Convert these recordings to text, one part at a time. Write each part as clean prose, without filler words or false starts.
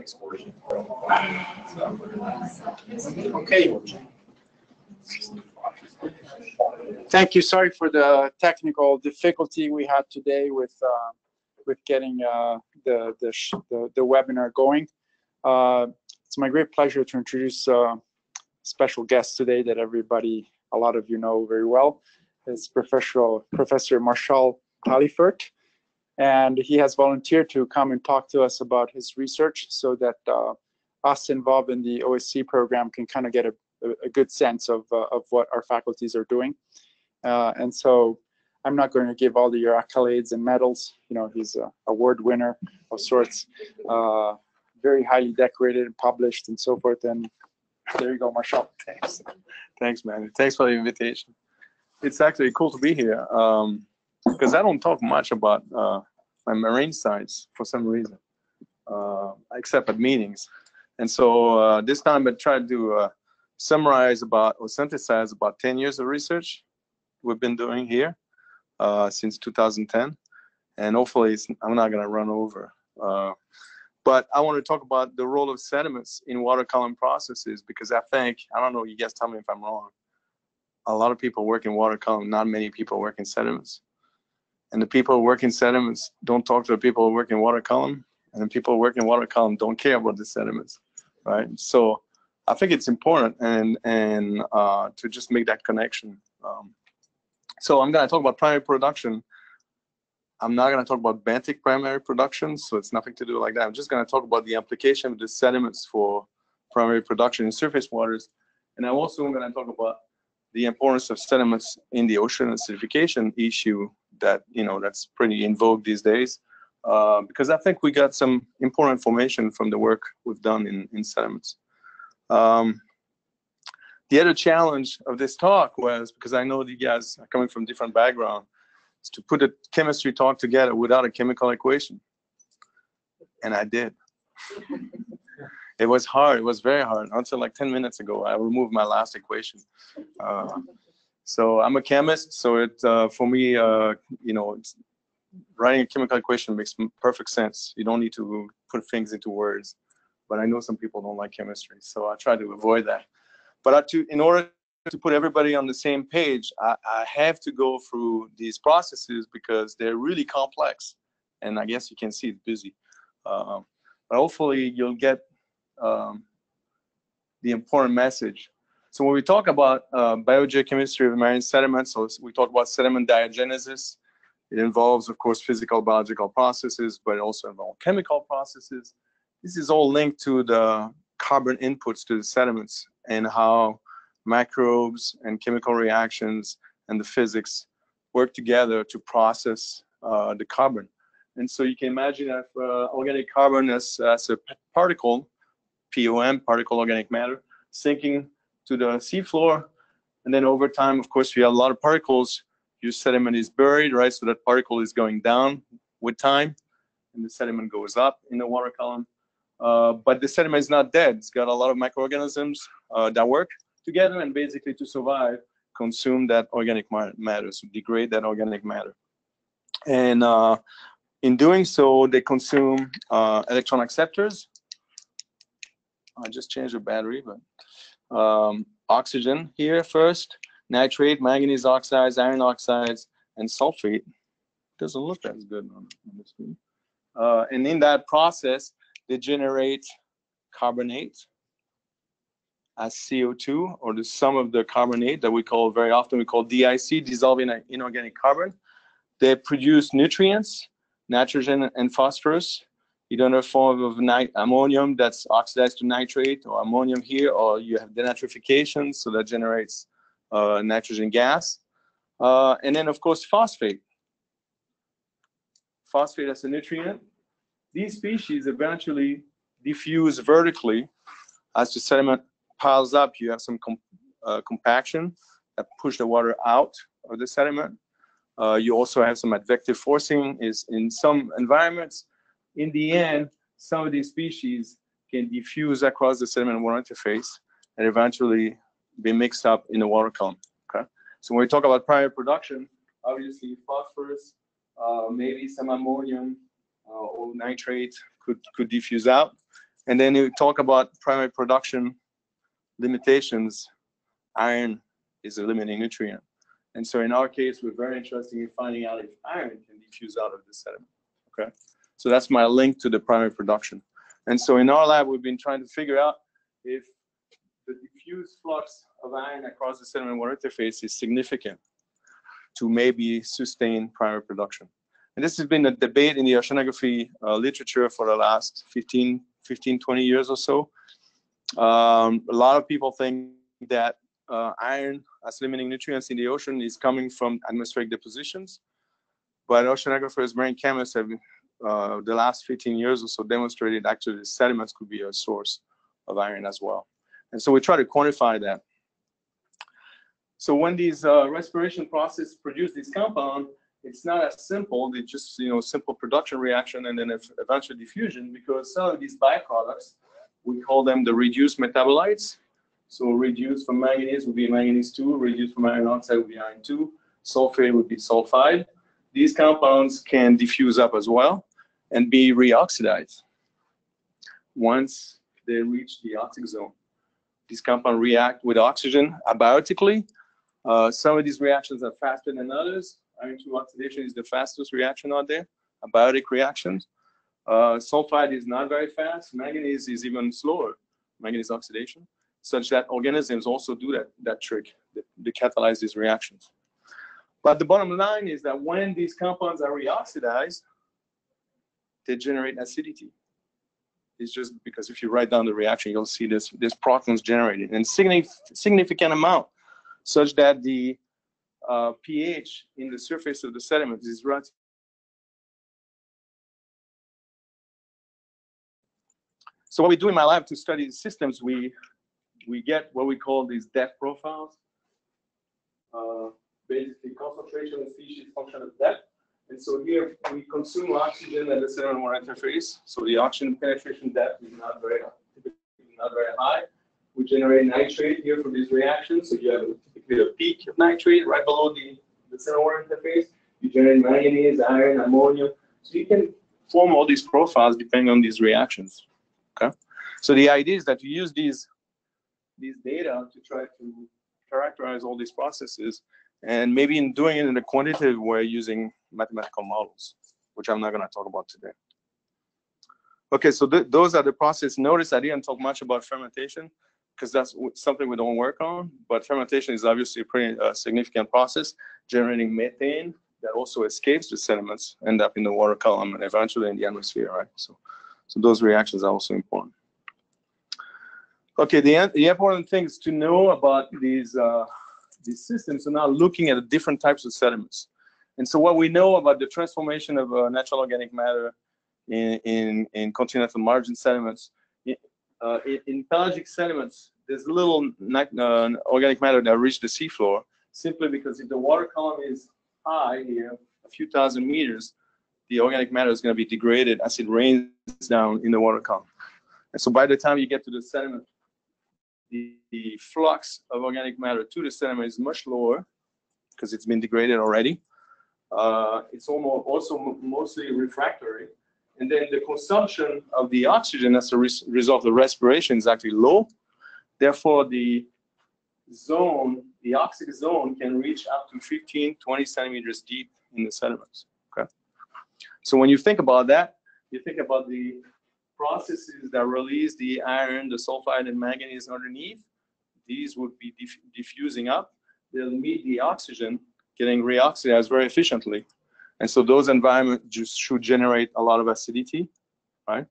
exporting from so, okay. Thank you. Sorry for the technical difficulty we had today with getting the webinar going. It's my great pleasure to introduce a special guest today that everybody, a lot of you know very well. It's Professor Martial Taillefert. And he has volunteered to come and talk to us about his research so that us involved in the OSC program can kind of get a good sense of what our faculties are doing. And so I'm not going to give all the accolades and medals. You know, he's an award winner of sorts, very highly decorated and published and so forth. And there you go, Martial. Thanks. Thanks, man. Thanks for the invitation. It's actually cool to be here. Because I don't talk much about my marine science for some reason, except at meetings. And so this time I tried to summarize about or synthesize about 10 years of research we've been doing here since 2010. And hopefully I'm not going to run over. But I want to talk about the role of sediments in water column processes, because I think, I don't know, you guys tell me if I'm wrong, a lot of people work in water column, not many people work in sediments. And the people who work in sediments don't talk to the people who work in water column, and the people who work in water column don't care about the sediments, right? So I think it's important and to just make that connection. So I'm going to talk about primary production. I'm not going to talk about benthic primary production, so it's nothing to do like that. I'm just going to talk about the application of the sediments for primary production in surface waters, and I'm also going to talk about the importance of sediments in the ocean acidification issue that, you know, that's pretty in vogue these days, because I think we got some important information from the work we've done in sediments. The other challenge of this talk was, because I know you guys are coming from different backgrounds, is to put a chemistry talk together without a chemical equation. And I did. It was hard. It was very hard. Until like 10 minutes ago, I removed my last equation. So I'm a chemist. So it for me, you know, writing a chemical equation makes perfect sense. You don't need to put things into words. But I know some people don't like chemistry, so I try to avoid that. But in order to put everybody on the same page, I have to go through these processes because they're really complex. And I guess you can see it's busy. But hopefully you'll get the important message. So when we talk about biogeochemistry of marine sediments, so we talk about sediment diagenesis. It involves, of course, physical, biological processes, but it also involves chemical processes. This is all linked to the carbon inputs to the sediments and how microbes and chemical reactions and the physics work together to process the carbon. And so you can imagine if organic carbon as a particle, POM, particle organic matter, sinking to the seafloor. And then over time, of course, you have a lot of particles. Your sediment is buried, right? So that particle is going down with time, and the sediment goes up in the water column. But the sediment is not dead. It's got a lot of microorganisms that work together and basically to survive, consume that organic matter, so degrade that organic matter. And in doing so, they consume electron acceptors. I just changed the battery, but oxygen here first, nitrate, manganese oxides, iron oxides, and sulfate. Doesn't look as good on this screen. And in that process, they generate carbonate as CO2, or the sum of the carbonate that we call very often, we call DIC, dissolved inorganic carbon. They produce nutrients, nitrogen and phosphorus, either in the form of ammonium that's oxidized to nitrate or ammonium here, or you have denitrification, so that generates nitrogen gas. And then, of course, phosphate. Phosphate as a nutrient. These species eventually diffuse vertically. As the sediment piles up, you have some compaction that push the water out of the sediment. You also have some advective forcing is in some environments. In the end, some of these species can diffuse across the sediment water interface and eventually be mixed up in the water column. Okay? So when we talk about primary production, obviously phosphorus, maybe some ammonium or nitrate could diffuse out. And then you talk about primary production limitations. Iron is a limiting nutrient. And so in our case, we're very interested in finding out if iron can diffuse out of the sediment. Okay, so that's my link to the primary production. And so in our lab, we've been trying to figure out if the diffuse flux of iron across the sediment water interface is significant to maybe sustain primary production. And this has been a debate in the oceanography literature for the last 15, 20 years or so. A lot of people think that iron as limiting nutrients in the ocean is coming from atmospheric depositions, but oceanographers, marine chemists have the last 15 years or so demonstrated actually sediments could be a source of iron as well. And so we try to quantify that. So when these respiration processes produce this compound, it's not as simple. It's just, you know, simple production reaction and then eventually diffusion, because some of these byproducts, we call them the reduced metabolites. So reduced from manganese would be manganese 2, reduced from iron oxide would be iron 2, sulfate would be sulfide. These compounds can diffuse up as well and be reoxidized. Once they reach the oxic zone, these compounds react with oxygen abiotically. Some of these reactions are faster than others. Iron 2 oxidation is the fastest reaction out there, abiotic reactions. Sulfide is not very fast. Manganese is even slower, manganese oxidation, such that organisms also do that trick. They catalyze these reactions. But the bottom line is that when these compounds are reoxidized, they generate acidity. It's just because if you write down the reaction, you'll see this protons generated in significant amount, such that the pH in the surface of the sediment is relatively. So what we do in my lab to study the systems, we get what we call these depth profiles. Basically, concentration of species function of depth. And so here we consume oxygen at the sediment water interface. So the oxygen penetration depth is not very high. We generate nitrate here from these reactions. So you have typically a peak of nitrate right below the sediment water interface. You generate manganese, iron, ammonia. So you can form all these profiles depending on these reactions. Okay. So the idea is that you use these data to try to characterize all these processes, and maybe in doing it in a quantitative way using mathematical models, which I'm not going to talk about today. Okay, so those are the processes. Notice I didn't talk much about fermentation because that's something we don't work on, but fermentation is obviously a pretty significant process, generating methane that also escapes the sediments, end up in the water column and eventually in the atmosphere, right? So those reactions are also important. Okay, the important things to know about these systems are now looking at the different types of sediments. And so what we know about the transformation of natural organic matter in continental margin sediments, in pelagic sediments, there's little organic matter that reached the seafloor, simply because if the water column is high here, a few thousand meters, the organic matter is going to be degraded as it rains down in the water column. And so by the time you get to the sediment, the flux of organic matter to the sediment is much lower because it's been degraded already. It's almost also mostly refractory. And then the consumption of the oxygen as a result of respiration is actually low. Therefore, the oxic zone can reach up to 15, 20 centimeters deep in the sediments. Okay. So when you think about that, you think about the processes that release the iron, the sulfide, and manganese underneath. These would be diffusing up. They'll meet the oxygen, getting reoxidized very efficiently. And so those environments just should generate a lot of acidity, right?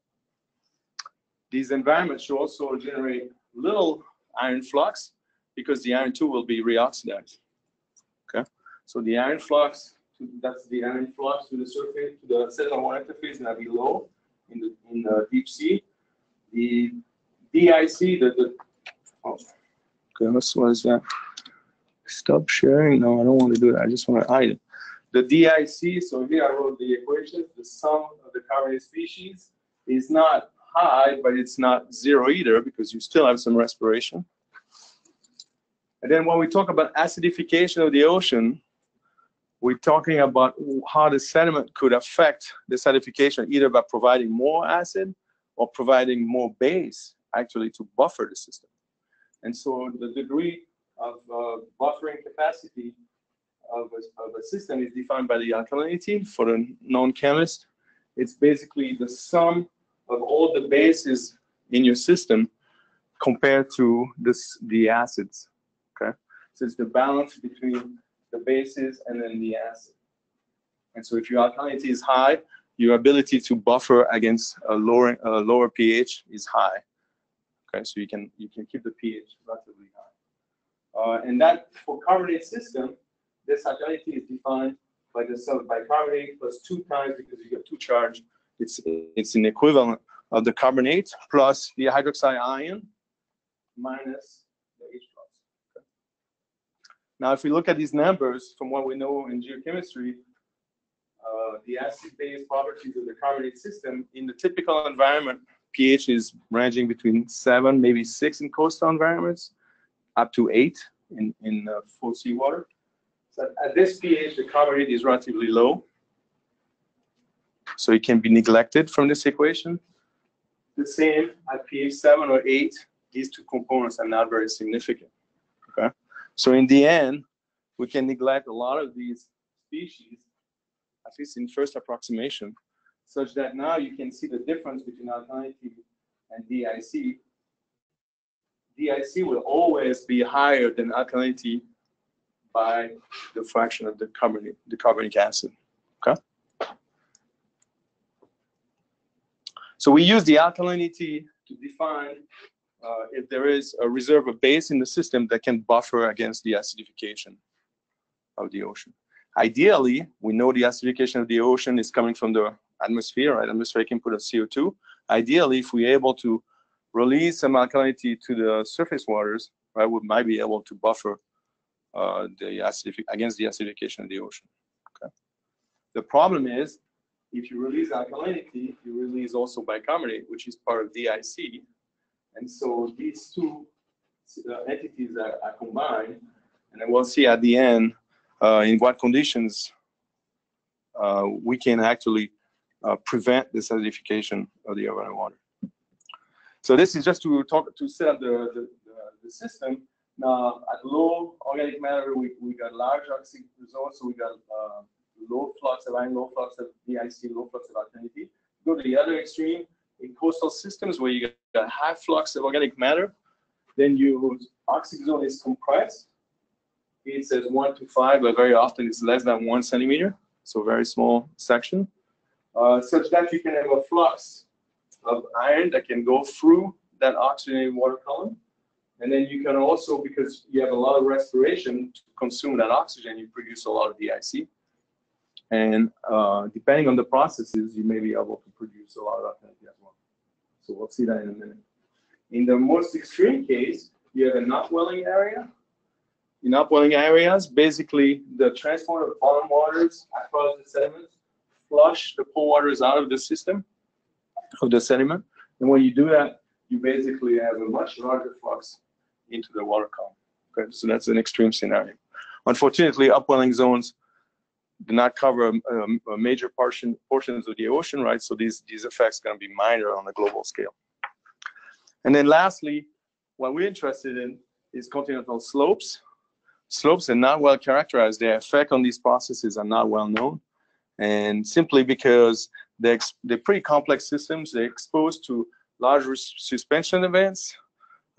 These environments should also generate little iron flux because the iron too will be reoxidized, okay? So the iron flux, that's the iron flux to the surface, to the sediment water interface, and below. In the deep sea, the DIC, what is that? Stop sharing. No, I don't want to do that. I just want to hide it. The DIC. So here I wrote the equation. The sum of the carbonated species is not high, but it's not zero either because you still have some respiration. And then when we talk about acidification of the ocean, we're talking about how the sediment could affect the acidification, either by providing more acid or providing more bays actually to buffer the system. And so the degree of buffering capacity of a system is defined by the alkalinity for the non-chemist. It's basically the sum of all the bases in your system compared to the acids, okay? So it's the balance between the bases and then the acid. And so if your alkalinity is high, your ability to buffer against a lower pH is high. Okay, so you can keep the pH relatively high. And that for carbonate system, this alkalinity is defined by the sum of bicarbonate plus 2 times, because you get 2 charge. It's an equivalent of the carbonate plus the hydroxide ion minus the H+. Okay. Now, if we look at these numbers from what we know in geochemistry, the acid-based properties of the carbonate system in the typical environment, pH is ranging between 7, maybe 6 in coastal environments, up to 8 in full seawater. So at this pH, the carbonate is relatively low, so it can be neglected from this equation. The same at pH 7 or 8, these two components are not very significant. Okay, so in the end, we can neglect a lot of these species, at least in first approximation, such that now you can see the difference between alkalinity and DIC. DIC will always be higher than alkalinity by the fraction of the carbonic acid. Okay. So we use the alkalinity to define if there is a reserve of base in the system that can buffer against the acidification of the ocean. Ideally, we know the acidification of the ocean is coming from the atmosphere, right? Atmospheric input of CO2. Ideally, if we're able to release some alkalinity to the surface waters, right, we might be able to buffer against the acidification of the ocean. Okay. The problem is, if you release alkalinity, you release also bicarbonate, which is part of DIC. And so these two entities are combined, and then we'll see at the end in what conditions we can actually prevent the acidification of the overall water. So this is just to set up the system. Now, at low organic matter, we got large oxygen resource, so we got low flux of ion, low flux of DIC, low flux of alkalinity. Go to the other extreme, in coastal systems where you got high flux of organic matter, then your oxygen zone is compressed. It says 1 to 5, but very often it's less than 1 centimeter, so very small section, such that you can have a flux of iron that can go through that oxygenated water column. And then you can also, because you have a lot of respiration to consume that oxygen, you produce a lot of DIC. And depending on the processes, you may be able to produce a lot of alkalinity as well. So we'll see that in a minute. In the most extreme case, you have an upwelling area. In upwelling areas, basically the transport of bottom waters across the sediments flush the pore waters out of the system of the sediment. And when you do that, you basically have a much larger flux into the water column. Okay, so that's an extreme scenario. Unfortunately, upwelling zones do not cover a major portions of the ocean, right? So these effects are going to be minor on a global scale. And then lastly, what we're interested in is continental slopes. Slopes are not well characterized. Their effect on these processes are not well known, and simply because they're pretty complex systems. They're exposed to large suspension events.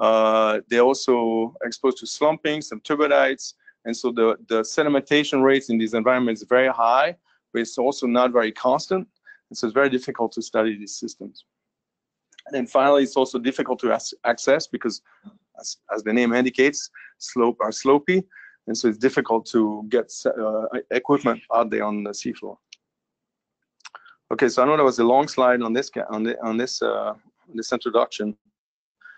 They're also exposed to slumping, some turbidites, and so the sedimentation rates in these environments is very high, but it's also not very constant, and so it's very difficult to study these systems. And then finally, it's also difficult to access because, as the name indicates, slopes are slopey, and so it's difficult to get equipment out there on the seafloor. Okay, so I know that was a long slide on this introduction.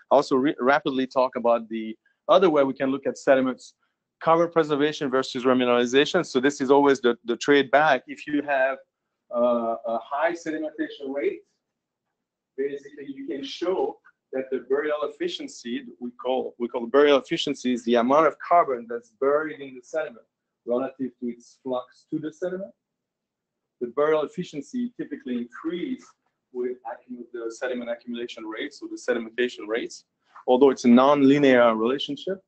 I also rapidly talk about the other way we can look at sediments: cover preservation versus remineralization. So this is always the trade back. If you have a high sedimentation rate, basically you can show that the burial efficiency, we call burial efficiency, is the amount of carbon that's buried in the sediment relative to its flux to the sediment. The burial efficiency typically increases with the sediment accumulation rates, so the sedimentation rates, although it's a non-linear relationship.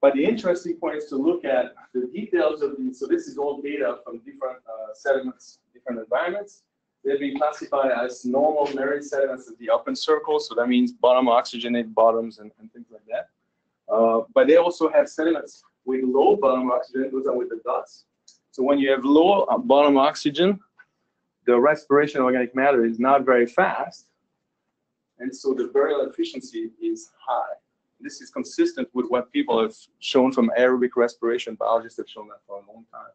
But the interesting point is to look at the details of these. So this is all data from different sediments, different environments. They've been classified as normal marine sediments at the open circle. So that means bottom oxygenate bottoms and things like that. But they also have sediments with low bottom oxygen. Those are with the dots. So when you have low bottom oxygen, the respiration of organic matter is not very fast. And so the burial efficiency is high. This is consistent with what people have shown from aerobic respiration. Biologists have shown that for a long time,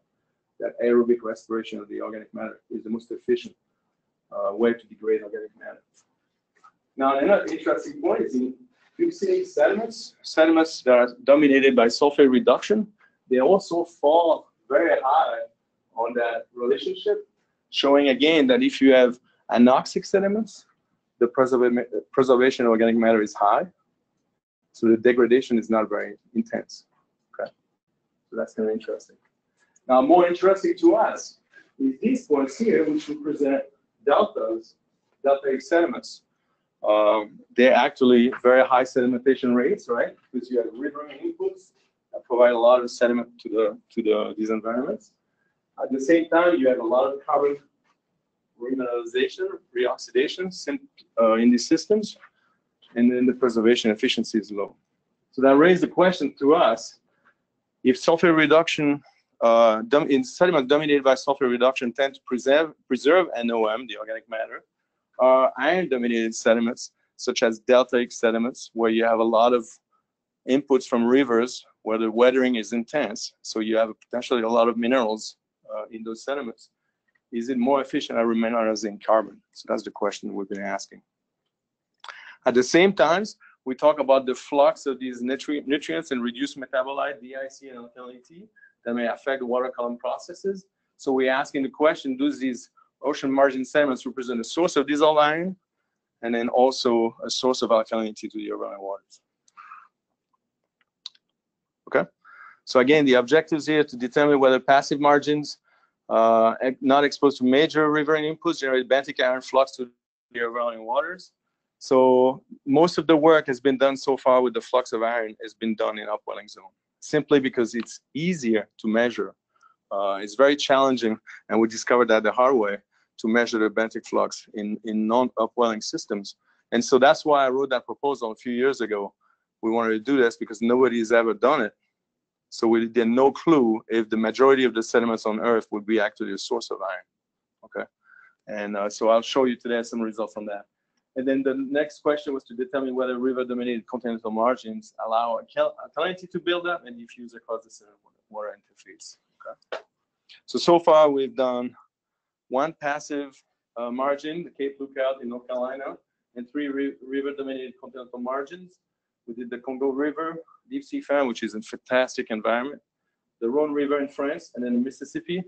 that aerobic respiration of the organic matter is the most efficient way to degrade organic matter. Now, another interesting point is in fixated sediments, sediments that are dominated by sulfate reduction, they also fall very high on that relationship, showing again that if you have anoxic sediments, the preservation of organic matter is high. So the degradation is not very intense. Okay, so that's kind of interesting. Now, more interesting to us is these points here, which represent deltas, deltaic sediments. They're actually very high sedimentation rates, right? Because you have riverine inputs that provide a lot of sediment to these environments. At the same time, you have a lot of carbon remineralization, reoxidation in these systems. And then the preservation efficiency is low. So that raised the question to us, if sulfate reduction, in sediment dominated by sulfate reduction tend to preserve NOM, the organic matter, are iron-dominated sediments, such as deltaic sediments, where you have a lot of inputs from rivers, where the weathering is intense, so you have potentially a lot of minerals in those sediments. Is it more efficient at remineralizing carbon? So that's the question we've been asking. At the same time, we talk about the flux of these nutrients and reduced metabolite, DIC and LT, that may affect water column processes. So we're asking the question, do these ocean margin sediments represent a source of dissolved iron and then also a source of alkalinity to the urban waters? Okay, so again, the objectives here to determine whether passive margins not exposed to major riverine inputs generate benthic iron flux to the urban waters. So most of the work has been done so far with the flux of iron has been done in upwelling zone, simply because it's easier to measure. It's very challenging, and we discovered that the hard way, to measure the benthic flux in non-upwelling systems. And so that's why I wrote that proposal a few years ago. We wanted to do this because nobody's ever done it. So we had no clue if the majority of the sediments on Earth would be actually a source of iron. Okay, and so I'll show you today some results on that. And then the next question was to determine whether river-dominated continental margins allow alkalinity to build up and diffuse across the sediment water interface. Okay. So far we've done one passive margin, the Cape Lookout in North Carolina, and three river-dominated continental margins. We did the Congo River, deep sea fan, which is a fantastic environment, the Rhône River in France, and then the Mississippi.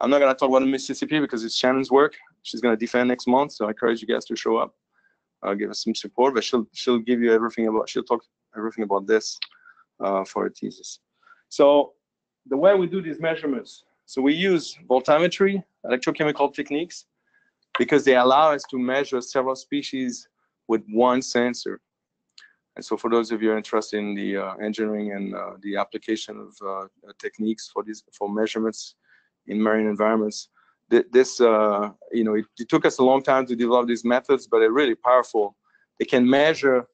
I'm not going to talk about the Mississippi because it's Shannon's work. She's going to defend next month, so I encourage you guys to show up. Give us some support, but she'll give you everything about, she'll talk everything about this for her thesis. So the way we do these measurements, so we use voltammetry, electrochemical techniques, because they allow us to measure several species with one sensor. And so for those of you who are interested in the engineering and the application of techniques for measurements in marine environments, this, you know, it took us a long time to develop these methods, but they're really powerful. They can measure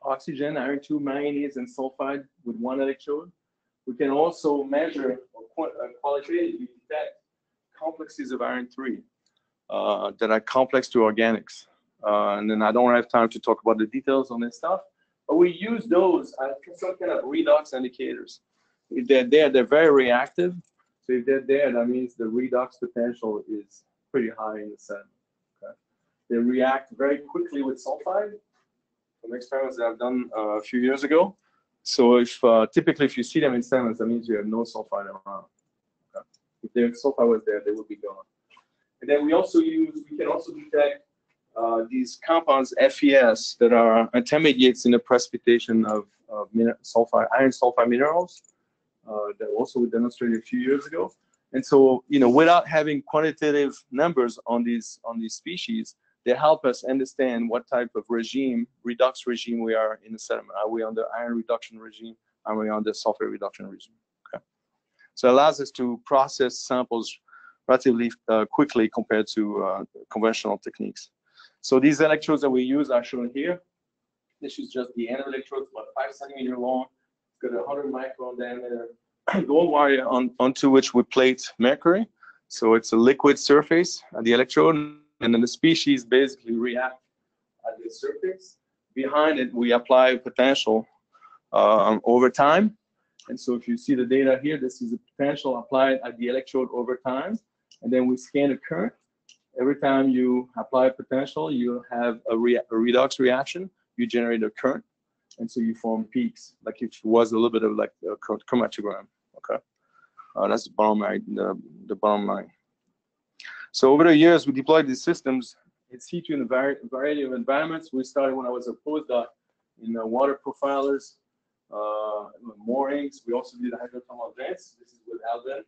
oxygen, iron II, manganese, and sulfide with one electrode. We can also measure or qualitatively detect complexes of iron III that are complex to organics. And then I don't have time to talk about the details on this stuff, but we use those as some kind of redox indicators. If they're there, they're very reactive. So if they're there, that means the redox potential is pretty high in the sediment. Okay. They react very quickly with sulfide, from experiments that I've done a few years ago. So if typically if you see them in sediments, that means you have no sulfide around. Okay. If their sulfide was there, they would be gone. And then we can also detect these compounds FES that are intermediates in the precipitation of iron sulfide minerals. That also we demonstrated a few years ago. And so, you know, without having quantitative numbers on these species, they help us understand what type of regime, redox regime, we are in the sediment. Are we on the iron reduction regime? Are we on the sulfate reduction regime? Okay. So it allows us to process samples relatively quickly compared to conventional techniques. So these electrodes that we use are shown here. This is just the anode electrode, about 5 centimeters long. It's got a 100 micron diameter gold wire onto which we plate mercury. So it's a liquid surface at the electrode, and then the species basically react at the surface. Behind it, we apply potential over time. And so if you see the data here, this is the potential applied at the electrode over time. And then we scan the current. Every time you apply potential, you have a redox reaction. You generate a current, and so you form peaks, like if it was a little bit of like a chromatogram. Okay, that's the bottom line. The bottom line. So over the years, we deployed these systems in situ in a variety of environments. We started when I was a postdoc in water profilers, moorings. We also did hydrothermal vents. This is with Alvin.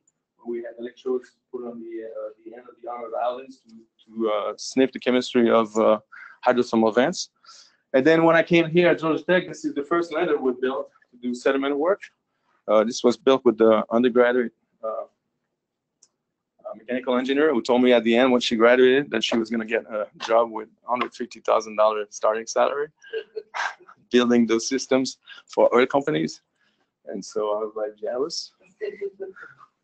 We had electrodes put on the end of the arm of Alvin's to sniff the chemistry of hydrothermal vents. And then when I came here at Georgia Tech, this is the first lander we built to do sediment work. This was built with the undergraduate mechanical engineer who told me at the end when she graduated that she was going to get a job with $150,000 starting salary building those systems for oil companies. And so I was like jealous.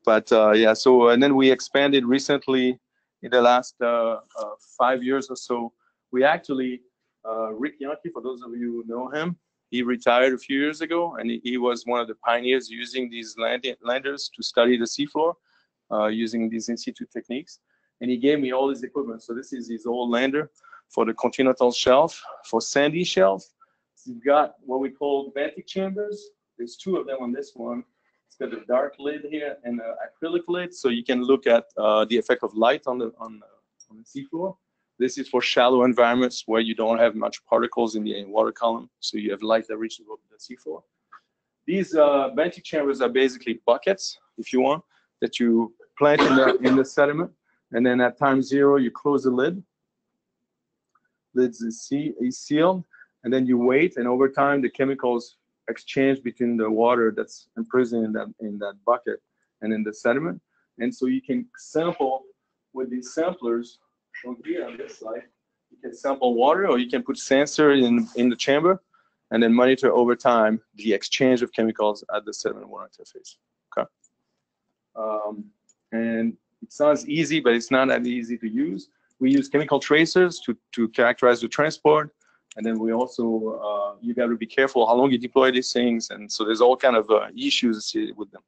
But yeah, so and then we expanded recently in the last 5 years or so. We actually Rick Yankee, for those of you who know him, he retired a few years ago, and he was one of the pioneers using these landers to study the seafloor using these in situ techniques. And he gave me all his equipment. So this is his old lander for the continental shelf, for sandy shelf. You've got what we call benthic chambers. There's two of them on this one. It's got a dark lid here and an acrylic lid, so you can look at the effect of light on the seafloor. This is for shallow environments where you don't have much particles in the water column, so you have light that reaches over the seafloor. These benthic chambers are basically buckets, if you want, that you plant in the sediment, and then at time zero you close the lid. Lid is sealed, and then you wait, and over time the chemicals exchange between the water that's imprisoned in that bucket and in the sediment, and so you can sample with these samplers. Shown here on this slide, you can sample water, or you can put sensors in the chamber and then monitor over time the exchange of chemicals at the sediment water interface. Okay. And it sounds easy, but it's not that easy to use. We use chemical tracers to characterize the transport, and then we also you got to be careful how long you deploy these things, and so there's all kind of issues associated with them.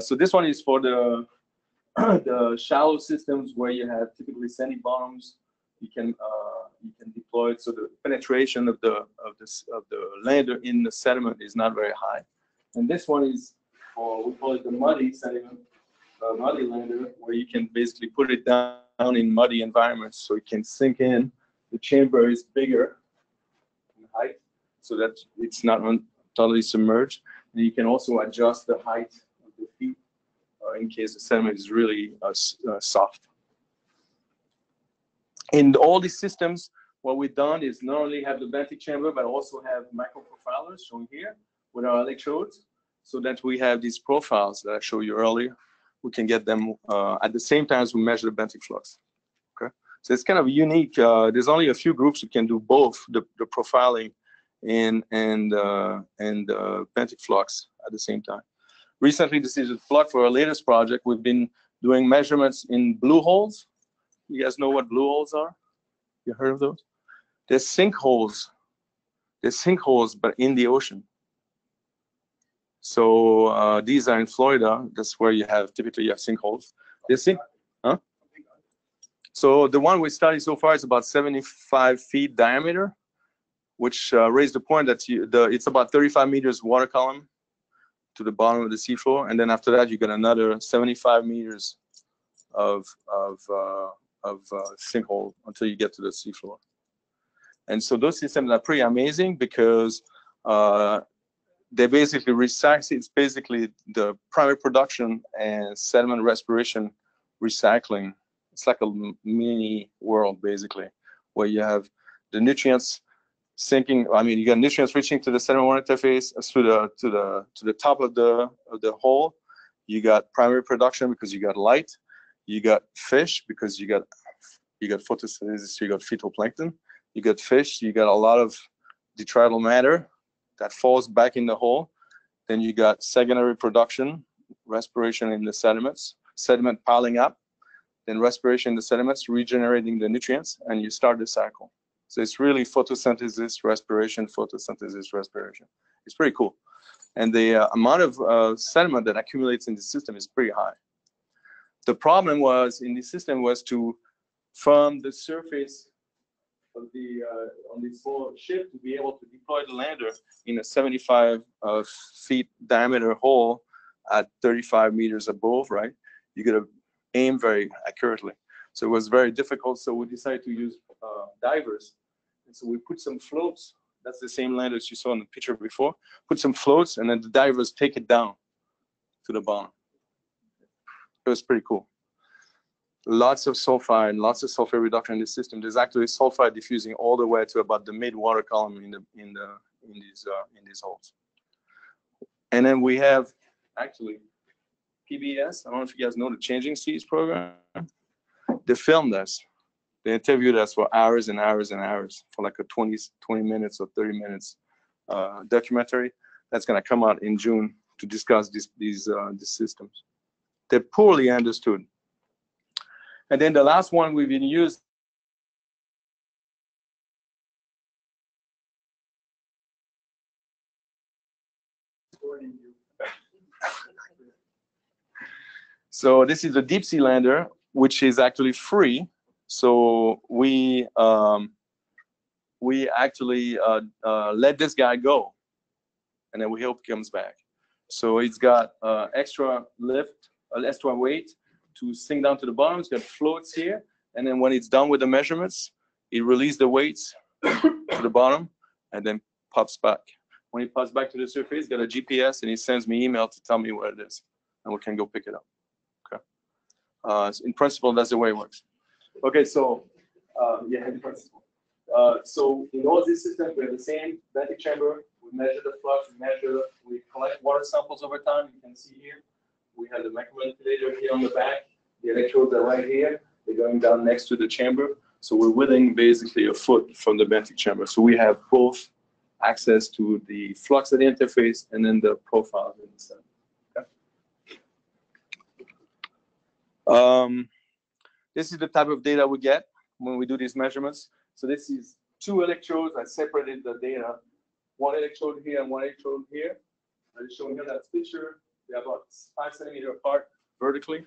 So this one is for the shallow systems where you have typically sandy bottoms. You can deploy it so the penetration of the lander in the sediment is not very high. And this one is, or we call it the muddy sediment, muddy lander, where you can basically put it down in muddy environments so it can sink in. The chamber is bigger in height so that it's not totally submerged, and you can also adjust the height of the feet in case the sediment is really soft. In all these systems, what we've done is not only have the benthic chamber, but also have microprofilers shown here with our electrodes, so that we have these profiles that I showed you earlier. We can get them at the same time as we measure the benthic flux. Okay, so it's kind of unique. There's only a few groups who can do both the profiling and benthic flux at the same time. Recently, this is a plug for our latest project. We've been doing measurements in blue holes. You guys know what blue holes are? You heard of those? They're sinkholes. They're sinkholes, but in the ocean. So these are in Florida. That's where you have typically you have sinkholes. They sink, huh? So the one we studied so far is about 75 feet diameter, which raised the point that it's about 35 meters water column to the bottom of the seafloor, and then after that you get another 75 meters of sinkhole until you get to the seafloor. And so those systems are pretty amazing because they basically recycle. It's basically the primary production and sediment respiration recycling. It's like a mini world, basically, where you have the nutrients sinking. I mean, you got nutrients reaching to the sediment interface, to the top of the hole. You got primary production because you got light. You got fish because you got photosynthesis. You got phytoplankton. You got fish. You got a lot of detrital matter that falls back in the hole. Then you got secondary production, respiration in the sediments, sediment piling up, then respiration in the sediments, regenerating the nutrients, and you start the cycle. So it's really photosynthesis, respiration, photosynthesis, respiration. It's pretty cool. And the amount of sediment that accumulates in the system is pretty high. The problem was in the system was to, from the surface of the on the small ship, to be able to deploy the lander in a 75 feet diameter hole at 35 meters above, right? You gotta aim very accurately. So it was very difficult. So we decided to use divers. And so we put some floats. That's the same landers you saw in the picture before. Put some floats, and then the divers take it down to the bottom. It was pretty cool. Lots of sulfide, lots of sulfate reduction in the system. There's actually sulfide diffusing all the way to about the mid-water column in these holes. And then we have actually PBS. I don't know if you guys know the Changing Seas program. They filmed us. They interviewed us for hours and hours and hours for like a 20 minutes or 30 minutes documentary that's going to come out in June to discuss these systems. They're poorly understood. And then the last one we've been using So this is a deep sea lander, which is actually free. So we actually let this guy go, and then we hope he comes back. So it's got extra lift, extra weight to sink down to the bottom. It's got floats here, and then when it's done with the measurements, it releases the weights to the bottom, and then pops back. When it pops back to the surface, it's got a GPS, and it sends me email to tell me where it is, and we can go pick it up. Okay. In principle, that's the way it works. Okay, so yeah, in principle. So in all these systems, we have the same static chamber. We measure the flux, we collect water samples over time. You can see here. We have the micromanipulator here on the back. The electrodes are right here. They're going down next to the chamber. So we're within basically a foot from the benthic chamber. So we have both access to the flux at the interface and then the profile in the center. Okay. This is the type of data we get when we do these measurements. So this is two electrodes. I separated the data. One electrode here and one electrode here. I'm showing you that picture. They're about 5 centimeters apart vertically.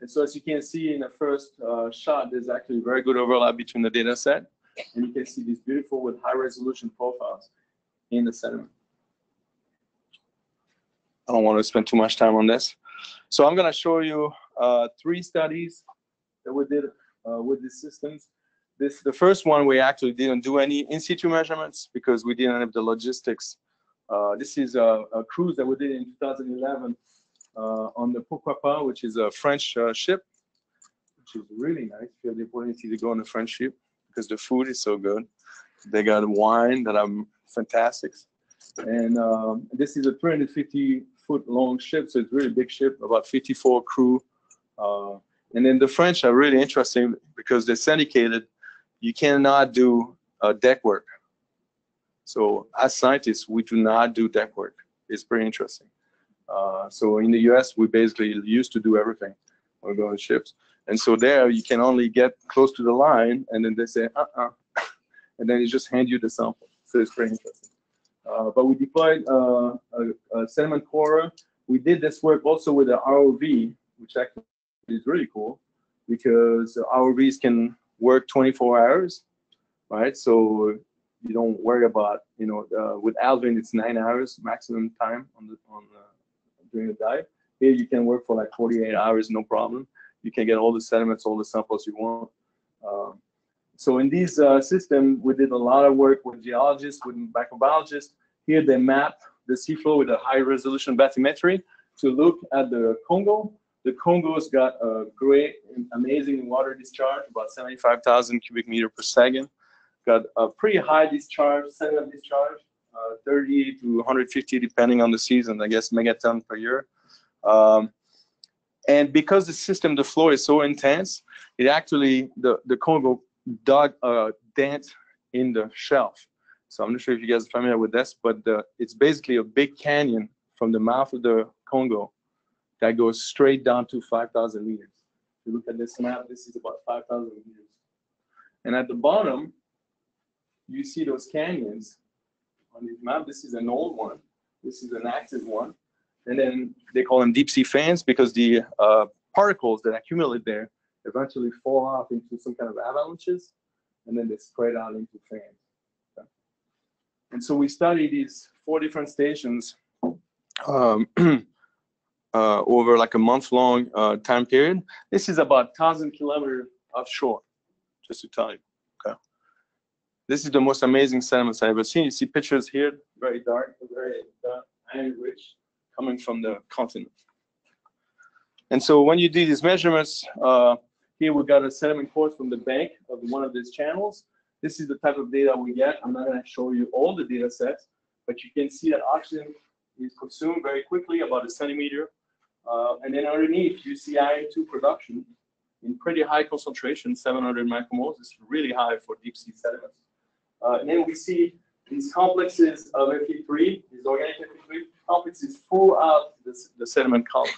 And so as you can see in the first shot, there's actually very good overlap between the data set. And you can see these beautiful with high resolution profiles in the sediment. I don't want to spend too much time on this. So I'm going to show you 3 studies that we did with these systems. The first one, we actually didn't do any in-situ measurements because we didn't have the logistics. This is a cruise that we did in 2011 on the Poquapa, which is a French ship, which is really nice. We have the opportunity to go on a French ship because the food is so good. They got wine that are fantastic. And this is a 350-foot long ship, so it's a really big ship, about 54 crew. And then the French are really interesting because they're syndicated. You cannot do deck work. So as scientists, we do not do deck work. It's pretty interesting. So in the US, we basically used to do everything when we go on ships. And so there, you can only get close to the line, and then they say, and then they just hand you the sample. So it's pretty interesting. But we deployed a sediment corer. We did this work also with the ROV, which actually is really cool because ROVs can work 24 hours, right? So you don't worry about, you know, with Alvin, it's 9 hours maximum time during the dive. Here you can work for like 48 hours, no problem. You can get all the sediments, all the samples you want. So in this system, we did a lot of work with geologists, with microbiologists. Here they map the seafloor with a high resolution bathymetry to look at the Congo. The Congo's got a great, amazing water discharge, about 75,000 cubic meters per second. Got a pretty high discharge, sediment discharge, 30 to 150, depending on the season, I guess, megaton per year. And because the system, the flow is so intense, it actually, the Congo dug a dent in the shelf. So I'm not sure if you guys are familiar with this, but it's basically a big canyon from the mouth of the Congo that goes straight down to 5,000 meters. If you look at this map, this is about 5,000 meters. And at the bottom, you see those canyons on this map. This is an old one. This is an active one. And then they call them deep sea fans because the particles that accumulate there eventually fall off into some kind of avalanches, and then they spread out into fans. Okay. And so we study these 4 different stations over like a month-long time period. This is about 1,000 kilometers offshore, just to tell you. Okay. This is the most amazing sediments I've ever seen. You see pictures here, very dark, very iron rich, coming from the continent. And so when you do these measurements, here we got a sediment course from the bank of one of these channels. This is the type of data we get. I'm not going to show you all the data sets, but you can see that oxygen is consumed very quickly, about a centimeter. And then underneath, you see iron-2 production in pretty high concentration, 700 micromoles. It's really high for deep sea sediments. And then we see these complexes of Fe3, these organic Fe3 complexes full out the sediment column.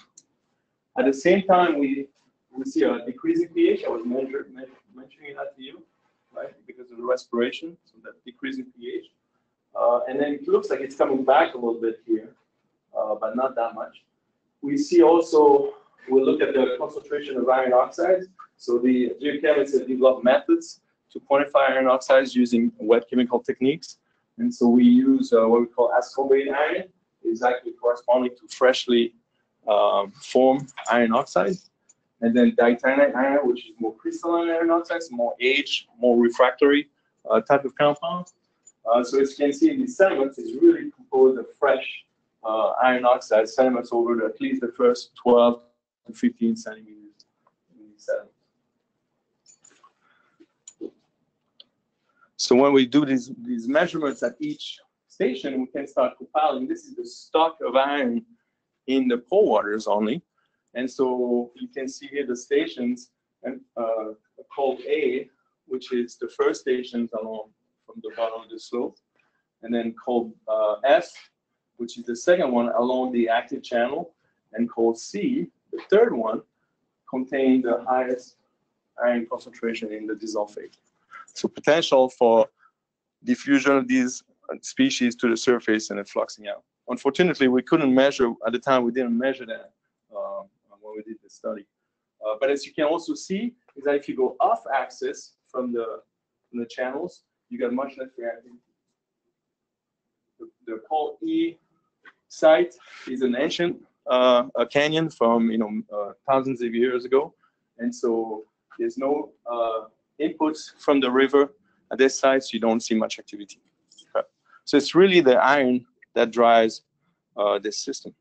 At the same time, we see a decreasing pH. I was mentioning that to you, right? Because of the respiration, so that decreasing pH. And then it looks like it's coming back a little bit here, but not that much. We see also, we look at the concentration of iron oxides. So the geochemists have developed methods to quantify iron oxides using wet chemical techniques. And so we use what we call ascorbate iron, exactly corresponding to freshly formed iron oxide. And then diatinite iron, which is more crystalline iron oxides, more aged, more refractory type of compound. So as you can see in these sediments, it's really composed of fresh iron oxide sediments over the, at least the first 12 to 15 centimeters in these sediments. So when we do these measurements at each station, we can start compiling. This is the stock of iron in the pore waters only. And so you can see here the stations and called A, which is the first stations along from the bottom of the slope, and then called F, which is the second one along the active channel, and called C, the third one, contain the highest iron concentration in the disulfate. So potential for diffusion of these species to the surface and then fluxing out. Unfortunately, we couldn't measure, at the time we didn't measure that when we did the study. But as you can also see, is that if you go off axis from the channels, you got much less reactivity. The Pole E site is an ancient a canyon from thousands of years ago, and so there's no inputs from the river at this site, so you don't see much activity. Okay. So it's really the iron that drives this system.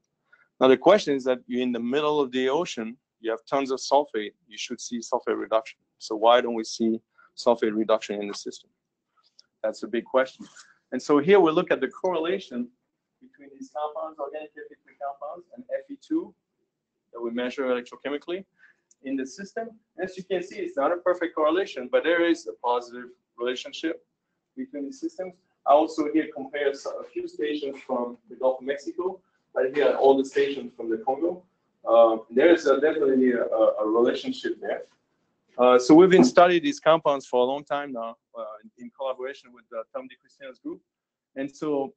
Now the question is that you're in the middle of the ocean, you have tons of sulfate, you should see sulfate reduction. So why don't we see sulfate reduction in the system? That's a big question. And so here we look at the correlation between these compounds, organic Fe3 compounds, and Fe2 that we measure electrochemically in the system. As you can see, it's not a perfect correlation, but there is a positive relationship between the systems. I also here compare a few stations from the Gulf of Mexico, right here, all the stations from the Congo. There is definitely a relationship there. So we've been studying these compounds for a long time now in collaboration with Tom DeCristiano's group. And so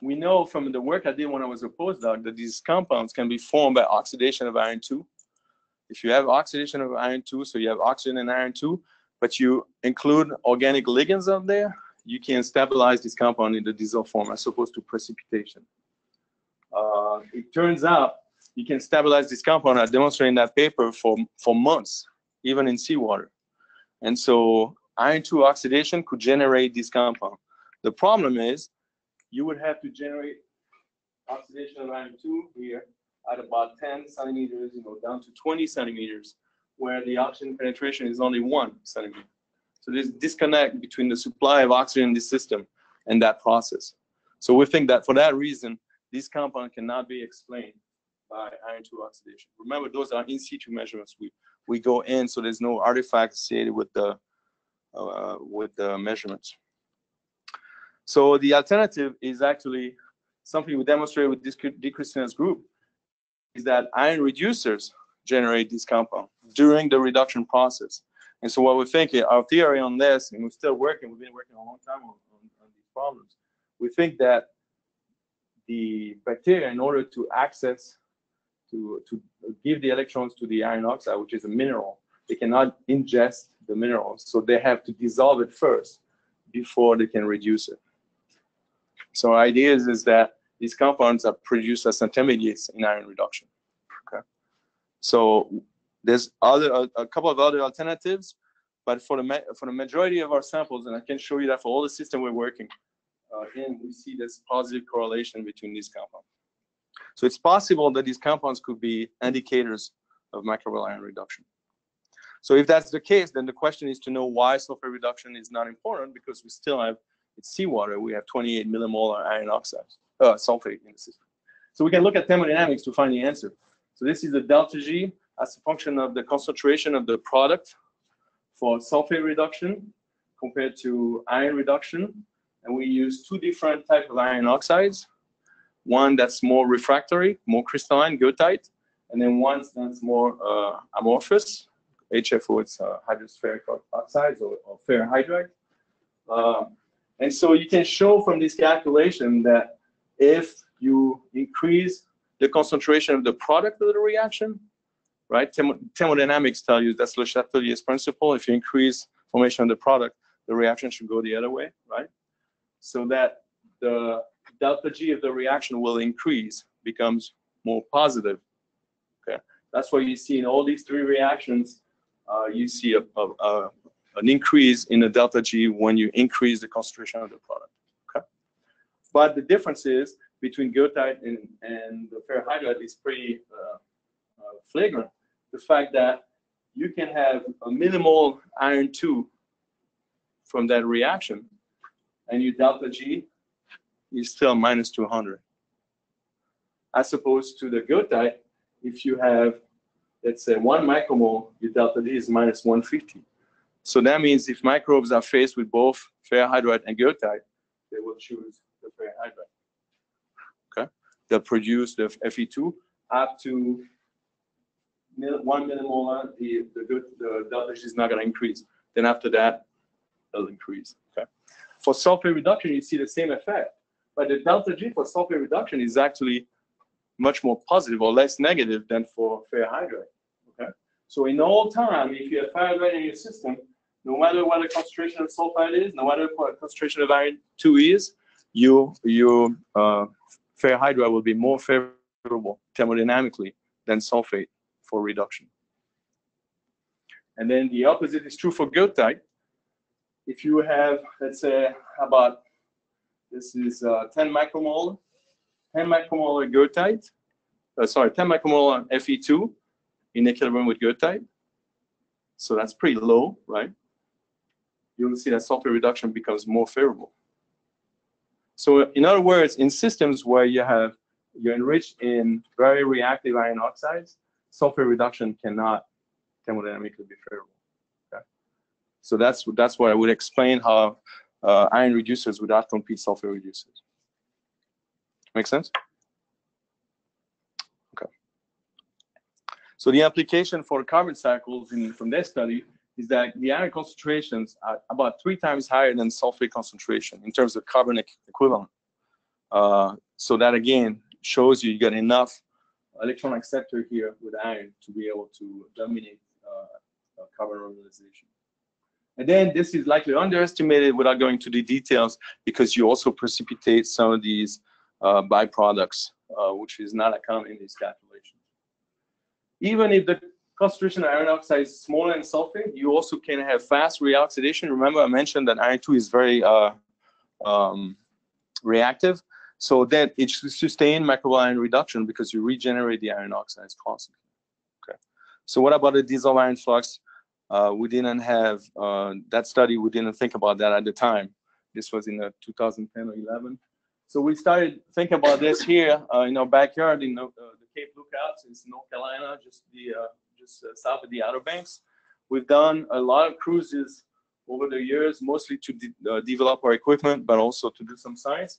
we know from the work I did when I was a postdoc that these compounds can be formed by oxidation of iron-2. If you have oxidation of iron-2, so you have oxygen and iron-2, but you include organic ligands up there, you can stabilize this compound in the dissolved form as opposed to precipitation. It turns out you can stabilize this compound, I demonstrated in that paper, for months, even in seawater. And so iron-2 oxidation could generate this compound. The problem is you would have to generate oxidation of iron 2 here at about 10 centimeters, you know, down to 20 centimeters, where the oxygen penetration is only 1 centimeter. So there's disconnect between the supply of oxygen in the system and that process. So we think that for that reason, these compounds cannot be explained by iron 2 oxidation. Remember, those are in situ measurements. We go in, so there's no artifact associated with the measurements. So the alternative is actually something we demonstrated with this DeChristina's group, is that iron reducers generate these compounds during the reduction process. And so what we're thinking, our theory on this, and we're still working, we've been working a long time on these problems, we think that the bacteria, in order to access, to give the electrons to the iron oxide, which is a mineral, they cannot ingest the minerals. So they have to dissolve it first before they can reduce it. So our idea is that these compounds are produced as intermediates in iron reduction. Okay. So there's a couple of other alternatives, but for the majority of our samples, and I can show you that for all the system we're working in, we see this positive correlation between these compounds. So it's possible that these compounds could be indicators of microbial iron reduction. So if that's the case, then the question is to know why sulfate reduction is not important, because we still have, it's seawater, we have 28 millimolar iron oxide, sulfate in the system. So we can look at thermodynamics to find the answer. So this is the delta G as a function of the concentration of the product for sulfate reduction compared to iron reduction. And we use two different types of iron oxides. One that's more refractory, more crystalline, goethite, and then one that's more amorphous, HFO, it's hydrospheric oxides or ferrohydride. And so you can show from this calculation that if you increase the concentration of the product of the reaction, right, thermodynamics tell you that's Le Chatelier's principle. If you increase formation of the product, the reaction should go the other way, right? So that the delta G of the reaction will increase, becomes more positive. Okay, that's what you see in all these three reactions. You see an increase in the delta G when you increase the concentration of the product. Okay, but the difference is between goethite and the ferrohydride is pretty flagrant. The fact that you can have a minimal iron 2 from that reaction, and your delta G is still minus 200. As opposed to the goethite, if you have, let's say, 1 micromole, your delta G is minus 150. So that means if microbes are faced with both ferrohydride and goethite, they will choose the ferrohydride. Okay, they'll produce the Fe2 up to 1 millimolar. The delta G is not going to increase. Then after that, it'll increase. Okay. For sulfate reduction, you see the same effect. But the delta G for sulfate reduction is actually much more positive or less negative than for ferrohydride. Okay? So in all time, if you have ferrohydride in your system, no matter what the concentration of sulfite is, no matter what the concentration of iron 2 is, your ferrohydride will be more favorable thermodynamically than sulfate for reduction. And then the opposite is true for goethite. If you have, let's say, about, this is 10 micromolar goethite, 10 micromolar Fe2 in equilibrium with goethite. So that's pretty low, right? You'll see that sulfate reduction becomes more favorable. So in other words, in systems where you're enriched in very reactive iron oxides, sulfate reduction cannot thermodynamically be favorable. Okay? So that's what I would explain how iron reducers would outcompete sulfate reducers. Make sense? Okay. So the application for carbon cycles from their study is that the iron concentrations are about 3 times higher than sulfate concentration in terms of carbon equivalent. So that again shows you got enough electron acceptor here with iron to be able to dominate carbon organization. And then this is likely underestimated without going to the details, because you also precipitate some of these byproducts, which is not accounted in these calculations. Even if the concentration of iron oxide is smaller than sulfate, you also can have fast reoxidation. Remember I mentioned that iron 2 is very reactive. So then it's sustained microbial reduction because you regenerate the iron oxides constantly. Okay. So what about the diesel iron flux? We didn't have that study. We didn't think about that at the time. This was in 2010 or 11. So we started thinking about this here in our backyard in the Cape Lookout in North Carolina, just south of the Outer Banks. We've done a lot of cruises over the years, mostly to develop our equipment, but also to do some science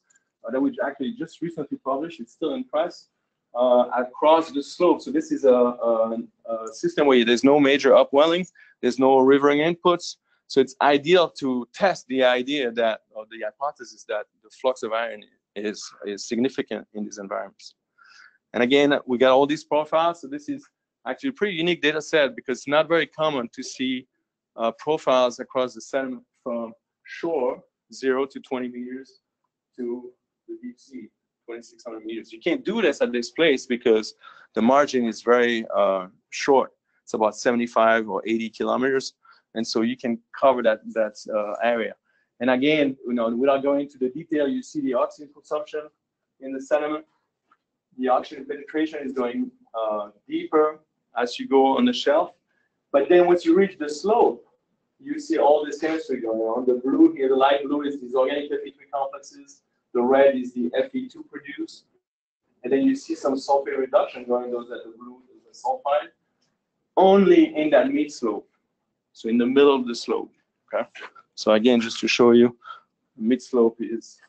that we actually just recently published. It's still in press across the slope. So this is a system where there's no major upwelling, there's no rivering inputs. So it's ideal to test the idea that, or the hypothesis that the flux of iron is significant in these environments. And again, we got all these profiles. So this is actually a pretty unique data set because it's not very common to see profiles across the sediment from shore, 0 to 20 meters, to the deep sea, 2,600 meters. You can't do this at this place because the margin is very short. It's about 75 or 80 kilometers. And so you can cover that area. And again, you know, without going into the detail, you see the oxygen consumption in the sediment. The oxygen penetration is going deeper as you go on the shelf. But then once you reach the slope, you see all this chemistry going on. The blue here, the light blue is these organic Fe3 complexes. The red is the Fe2 produced. And then you see some sulfate reduction going on, that the blue is the sulfide, only in that mid slope. So in the middle of the slope, okay? So again, just to show you, mid-slope is,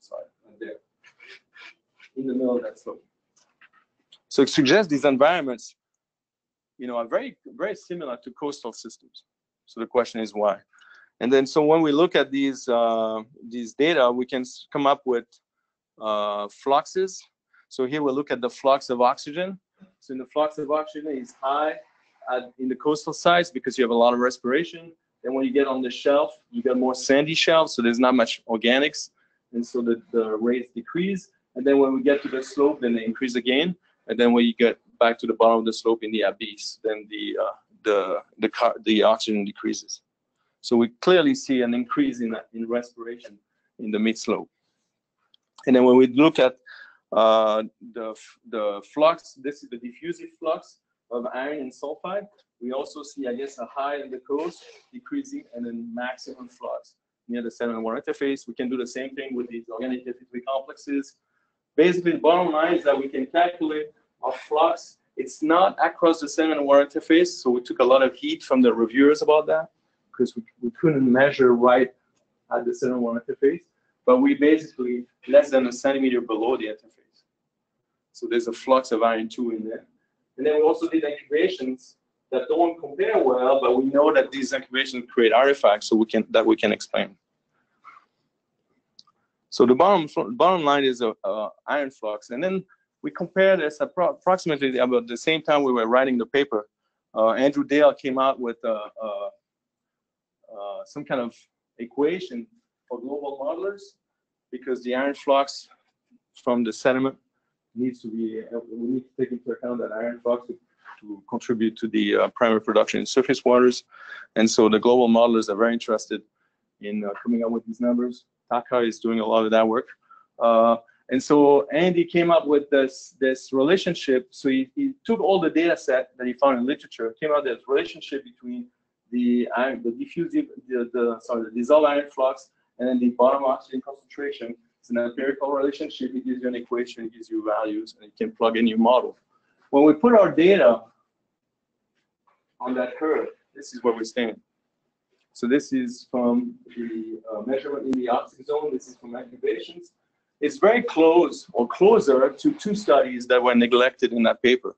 sorry, right there, in the middle of that slope. So it suggests these environments, you know, are very, very similar to coastal systems. So the question is why? And then, so when we look at these data, we can come up with fluxes. So here we'll look at the flux of oxygen. So in the flux of oxygen is high in the coastal sites because you have a lot of respiration. Then when you get on the shelf, you got more sandy shelves, so there's not much organics, and so the rates decrease. And then when we get to the slope, then they increase again. And then when you get back to the bottom of the slope in the abyss, then the oxygen decreases. So we clearly see an increase in respiration in the mid slope. And then when we look at the flux, this is the diffusive flux of iron and sulfide. We also see, I guess, a high on the coast, decreasing, and then maximum flux near the sediment water interface. We can do the same thing with these organic Fe3 complexes. Basically, the bottom line is that we can calculate our flux. It's not across the sediment water interface, so we took a lot of heat from the reviewers about that because we couldn't measure right at the sediment water interface, but we basically less than a centimeter below the interface. So there's a flux of iron 2 in there. And then we also did incubations that don't compare well, but we know that these incubations create artifacts, so we can explain. So the bottom line is iron flux, and then we compare this approximately about the same time we were writing the paper. Andrew Dale came out with some kind of equation for global modelers because the iron flux from the sediment needs to be, we need to take into account that iron flux to contribute to the primary production in surface waters. And so the global modelers are very interested in coming up with these numbers. Taka is doing a lot of that work. And so Andy came up with this relationship. So he took all the data set that he found in literature, came out with this relationship between the dissolved iron flux and then the bottom oxygen concentration. It's an empirical relationship. It gives you an equation, it gives you values, and you can plug in your model. When we put our data on that curve, this is where we stand. So this is from the measurement in the oxygen zone. This is from incubations. It's very close or closer to two studies that were neglected in that paper.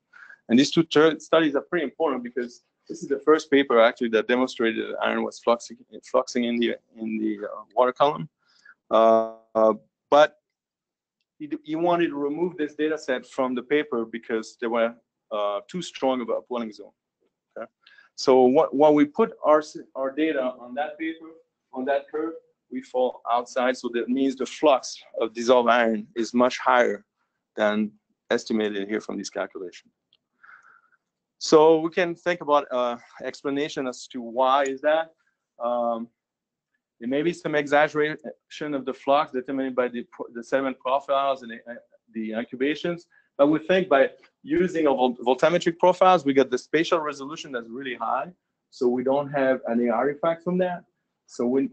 And these two studies are pretty important because this is the first paper actually that demonstrated that iron was fluxing in the water column. But he wanted to remove this data set from the paper because they were too strong of an upwelling zone. Okay? So while we put our data on that paper, on that curve, we fall outside. So that means the flux of dissolved iron is much higher than estimated here from this calculation. So we can think about explanation as to why is that. There may be some exaggeration of the flocks determined by the sediment profiles and the incubations, but we think by using voltammetric profiles, we get the spatial resolution that's really high, so we don't have any artifacts from that. So we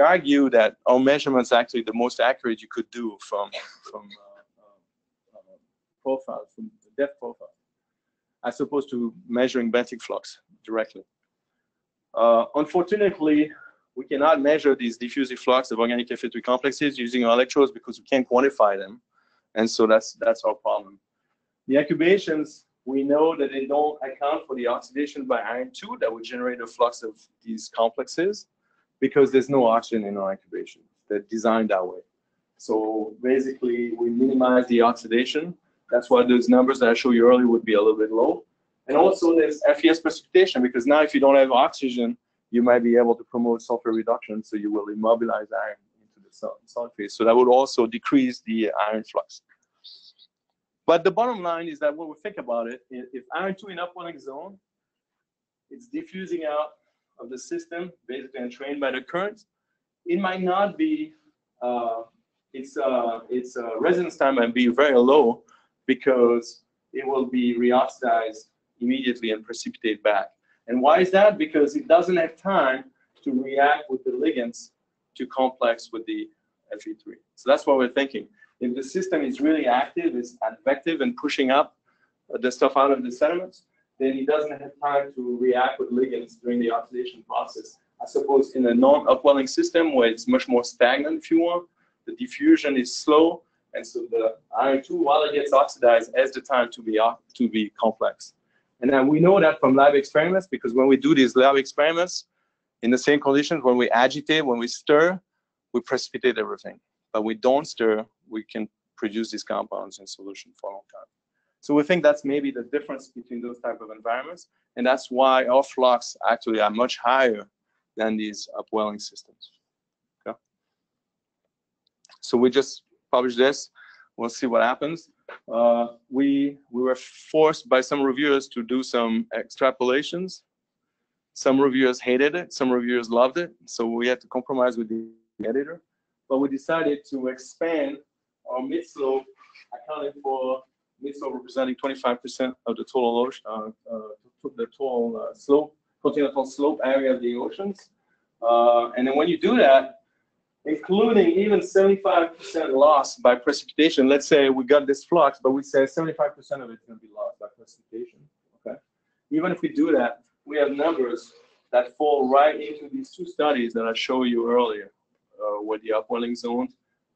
argue that our measurements are actually the most accurate you could do profiles, from depth profile, as opposed to measuring benthic flocks directly. Unfortunately, we cannot measure these diffusive flocks of organic F3 complexes using our electrodes because we can't quantify them, and so that's our problem. The incubations, we know that they don't account for the oxidation by iron-2 that would generate a flux of these complexes because there's no oxygen in our incubation. They're designed that way. So basically, we minimize the oxidation. That's why those numbers that I showed you earlier would be a little bit low. And also, there's FES precipitation, because now if you don't have oxygen, you might be able to promote sulfur reduction, so you will immobilize iron into the sulfate. So that would also decrease the iron flux. But the bottom line is that when we think about it, if iron-2 in upwelling zone, it's diffusing out of the system, basically entrained by the current. It might not be, its residence time might be very low because it will be reoxidized immediately and precipitate back. And why is that? Because it doesn't have time to react with the ligands to complex with the Fe3. So that's what we're thinking. If the system is really active, is advective and pushing up the stuff out of the sediments, then it doesn't have time to react with ligands during the oxidation process. I suppose in a non-upwelling system where it's much more stagnant, if you want, the diffusion is slow, and so the iron-2, while it gets oxidized, has the time to be complex. And then we know that from lab experiments, because when we do these lab experiments, in the same conditions, when we agitate, when we stir, we precipitate everything. But we don't stir, we can produce these compounds in solution for a long time. So we think that's maybe the difference between those type of environments, and that's why our flux actually are much higher than these upwelling systems. Okay. So we just published this. We'll see what happens. We were forced by some reviewers to do some extrapolations. Some reviewers hated it, some reviewers loved it, so we had to compromise with the editor. But we decided to expand our mid-slope, accounting for mid-slope representing 25% of the total ocean, slope, continental slope area of the oceans. And then when you do that, including even 75% loss by precipitation, let's say we got this flux, but we say 75% of it's going to be lost by precipitation. Okay. Even if we do that, we have numbers that fall right into these two studies that I showed you earlier. Were the upwelling zone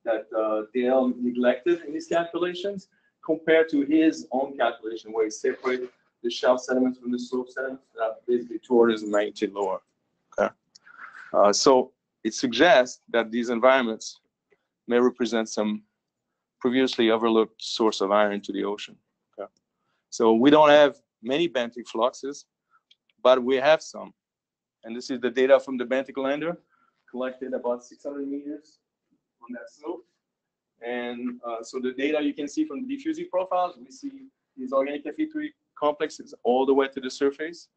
that Dale neglected in his calculations compared to his own calculation where he separated the shelf sediments from the slope sediments that are basically 2 orders of magnitude lower. Okay. So it suggests that these environments may represent some previously overlooked source of iron to the ocean. Okay. So we don't have many benthic fluxes, but we have some. And this is the data from the benthic lander, collected about 600 meters on that slope. And so the data you can see from the diffusive profiles, we see these organic Fe3 complexes all the way to the surface.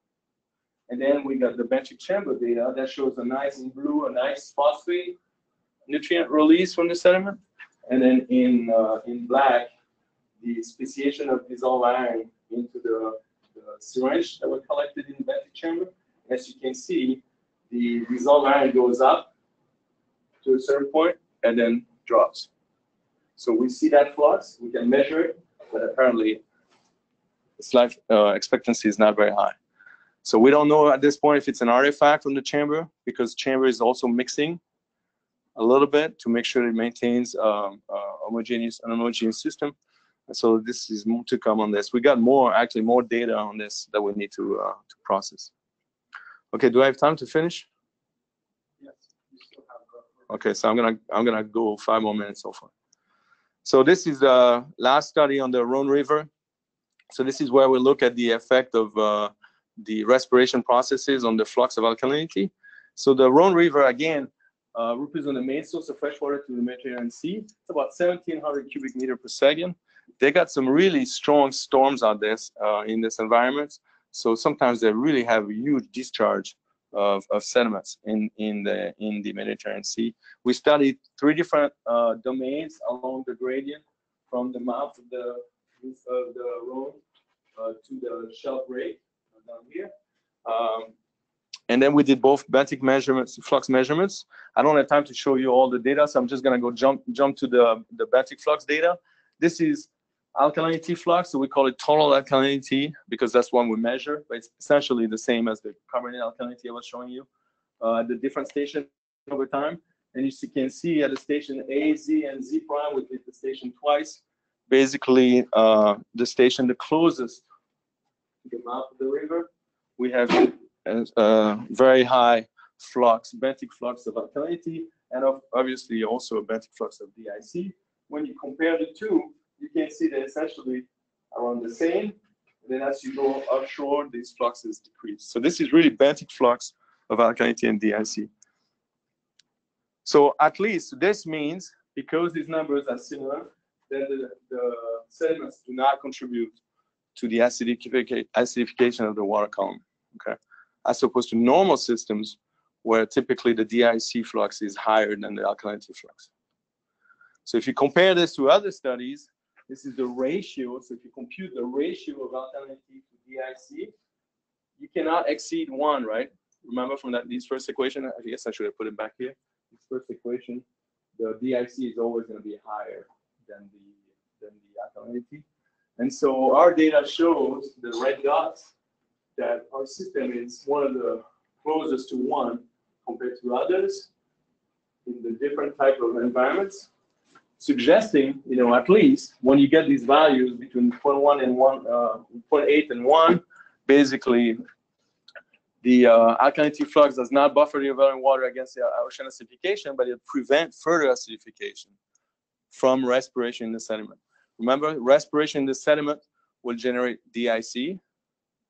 And then we got the benthic chamber data that shows a nice, in blue, a nice phosphate nutrient release from the sediment. And then in black, the speciation of dissolved iron into the syringe that were collected in the benthic chamber. As you can see, the dissolved iron goes up to a certain point and then drops. So we see that flux, we can measure it, but apparently its life expectancy is not very high. So we don't know at this point if it's an artifact from the chamber, because chamber is also mixing a little bit to make sure it maintains an homogeneous system. And so this is more to come on this. We got more data on this that we need to process. Okay, do I have time to finish? Yes. Okay, so I'm gonna go 5 more minutes so far. So this is the last study on the Rhône River. So this is where we look at the effect of the respiration processes on the flux of alkalinity. So the Rhône River again represents the main source of fresh water to the Mediterranean Sea. It's about 1,700 cubic meters per second. They got some really strong storms out there in this environment. So sometimes they really have a huge discharge of sediments in the Mediterranean Sea. We studied three different domains along the gradient from the mouth of the Rhône to the shelf break down here. And then we did both batic measurements, flux measurements. I don't have time to show you all the data, so I'm just going to go jump to the batic flux data. This is alkalinity flux, so we call it total alkalinity because that's one we measure, but it's essentially the same as the carbonate alkalinity I was showing you at the different stations over time. And you can see at the station A, Z, and Z prime, we did the station twice. Basically, the station the closest to the mouth of the river, we have very high flux, benthic flux of alkalinity, and obviously also a benthic flux of DIC. When you compare the two, you can see they're essentially around the same. And then as you go offshore, these fluxes decrease. So this is really benthic flux of alkalinity and DIC. So at least this means, because these numbers are similar, that the sediments do not contribute to the acidification of the water column, okay? As opposed to normal systems where typically the DIC flux is higher than the alkalinity flux. So if you compare this to other studies, this is the ratio. So if you compute the ratio of alkalinity to DIC, you cannot exceed 1, right? Remember from that this first equation, I guess I should have put it back here. This first equation, the DIC is always going to be higher than the alkalinity. And so our data shows the red dots that our system is one of the closest to 1 compared to others in the different type of environments, suggesting, you know, at least when you get these values between 0.1 and 0.8 and 1, basically the alkalinity flux does not buffer the overlying water against the ocean acidification, but it prevents further acidification from respiration in the sediment. Remember, respiration in the sediment will generate DIC,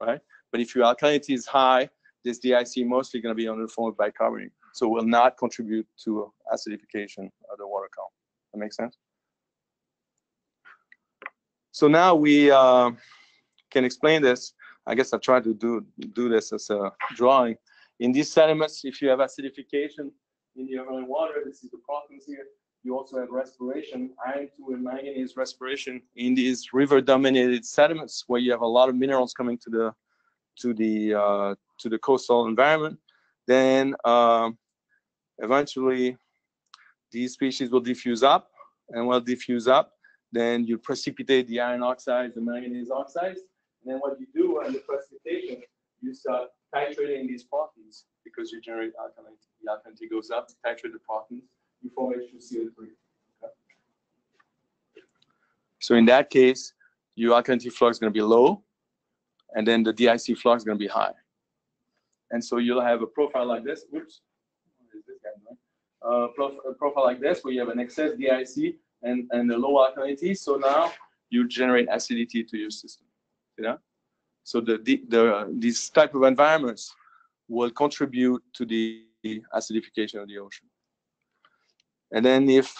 right? But if your alkalinity is high, this DIC mostly going to be under the form of bicarbonate, so will not contribute to acidification of the water column. That makes sense? So now we can explain this. I guess I tried to do this as a drawing. In these sediments, if you have acidification in the overlying water, this is the problems here. You also have respiration, iron-2 and manganese respiration in these river-dominated sediments where you have a lot of minerals coming to the coastal environment. Then eventually these species will diffuse up, and will diffuse up, then you precipitate the iron oxides, the manganese oxides, and then what you do under precipitation, you start titrating these protons because you generate alkalinity. The alkalinity goes up, titrate the protons. You form H2CO3. Okay. So in that case, your alkalinity flux is going to be low, and then the DIC flux is going to be high. And so you'll have a profile like this. Oops, what is this guy doing? A profile like this where you have an excess DIC and a low alkalinity. So now you generate acidity to your system. You know? So these type of environments will contribute to the acidification of the ocean. And then if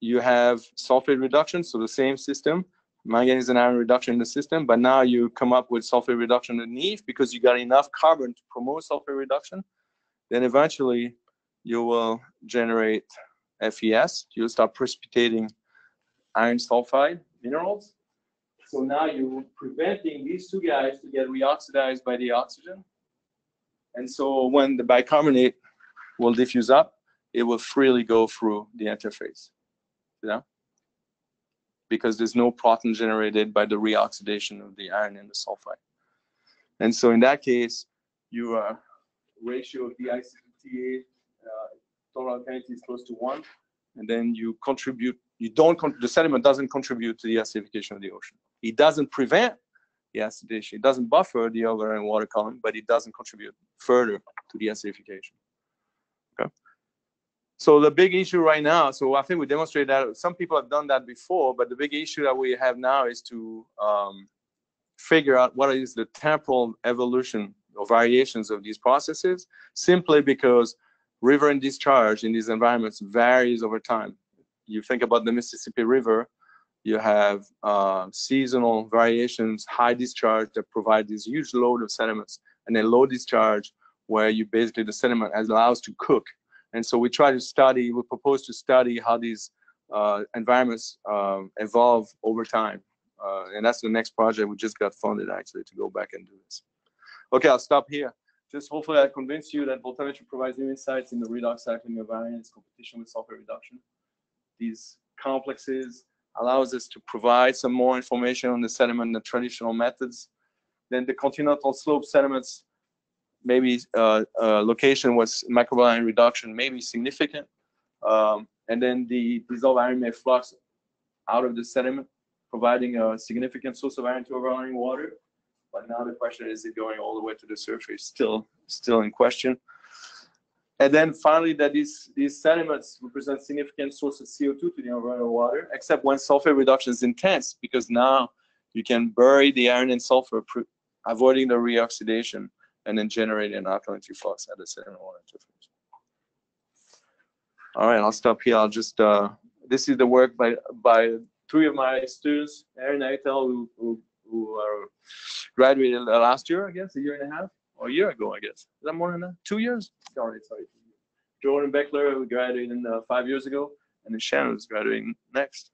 you have sulfate reduction, so the same system, manganese and iron reduction in the system, but now you come up with sulfate reduction underneath because you got enough carbon to promote sulfate reduction, then eventually you will generate FES. You'll start precipitating iron sulfide minerals. So now you're preventing these two guys to get reoxidized by the oxygen. And so when the bicarbonate will diffuse up, it will freely go through the interface, you know, because there's no proton generated by the reoxidation of the iron and the sulfide. And so in that case, your ratio of DIC to TA, total alkalinity is close to 1, and then you contribute, the sediment doesn't contribute to the acidification of the ocean. It doesn't prevent the acidification, it doesn't buffer the overlying water column, but it doesn't contribute further to the acidification. Okay. So the big issue right now, so I think we demonstrated that some people have done that before, but the big issue that we have now is to figure out what is the temporal evolution or variations of these processes, simply because river and discharge in these environments varies over time. You think about the Mississippi River, you have seasonal variations, high discharge that provide this huge load of sediments, and then low discharge where you basically the sediment allows to cook. And so we try to study, we propose to study how these environments evolve over time. And that's the next project we just got funded actually to go back and do this. Okay, I'll stop here. Just hopefully I convinced you that voltammetry provides new insights in the redox cycling of ions, competition with sulfur reduction. These complexes allows us to provide some more information on the sediment than traditional methods. Then the continental slope sediments, maybe location was microbial ion reduction, maybe significant. And then the dissolved iron may flux out of the sediment, providing a significant source of iron to overlying water. But now the question is it going all the way to the surface? Still in question. And then finally, that these sediments represent significant source of CO2 to the overlying water, except when sulfur reduction is intense, because now you can bury the iron and sulfur, avoiding the reoxidation, and then generate an alkalinity flux at the sediment water interface. All right, I'll stop here. I'll just this is the work by three of my students, Aaron Aitel, who graduated last year, I guess, a year and a half, or a year ago, I guess. Is that more than that? 2 years? Sorry. Jordan Beckler, who graduated 5 years ago, and then Shannon's graduating next.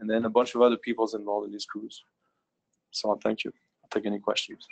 And then a bunch of other people's involved in these crews. So thank you. I'll take any questions.